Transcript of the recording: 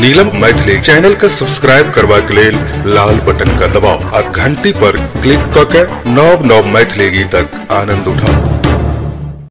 नीलम Maithili channel के subscribe करवा के लिए लाल बटन का दबाओ और घंटी पर क्लिक करके नव नव मैथिली गीतक आनंद उठाओ।